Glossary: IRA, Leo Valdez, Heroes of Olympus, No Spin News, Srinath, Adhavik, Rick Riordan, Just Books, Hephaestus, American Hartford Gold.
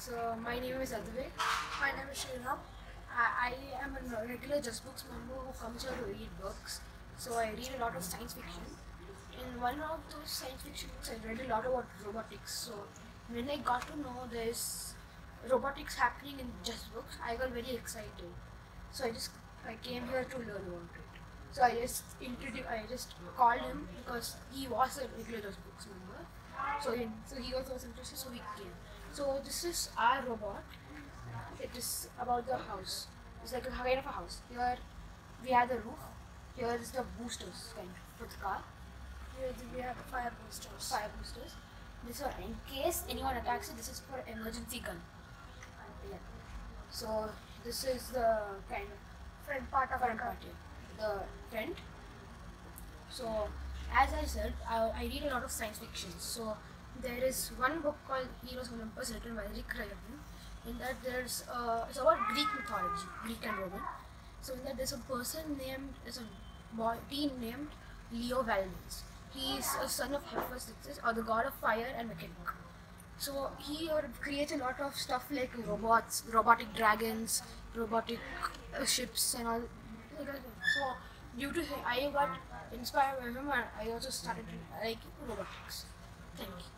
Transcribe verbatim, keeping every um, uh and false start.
So my name is Adhavik. My name is Srinath. I, I am a regular Just Books member who comes here to read books. So I read a lot of science fiction. In one of those science fiction books, I read a lot about robotics. So when I got to know there's robotics happening in Just Books, I got very excited. So I just I came here to learn about it. So I just introduced, I just called him because he was a regular Just Books member. So he, so he also was interested, so we came. So this is our robot. It is about the house. It's like a kind of a house. Here we have the roof. Here is the boosters kind of, for the car. Here we have fire boosters. Fire boosters. This one, in case anyone attacks it, this is for emergency gun. Yeah. So this is the kind of front part of our car. The tent. So as I said, I, I read a lot of science fiction. So there is one book called Heroes of Olympus, written by Rick Riordan. In that there's uh, it's about Greek mythology, Greek and Roman. So in that there's a person named, there's a boy, teen named Leo Valdez. He is a son of Hephaestus, or the god of fire and mechanic. So he creates a lot of stuff like robots, robotic dragons, robotic uh, ships and all. So due to him, I got inspired by him and I also started to like robotics. Thank you.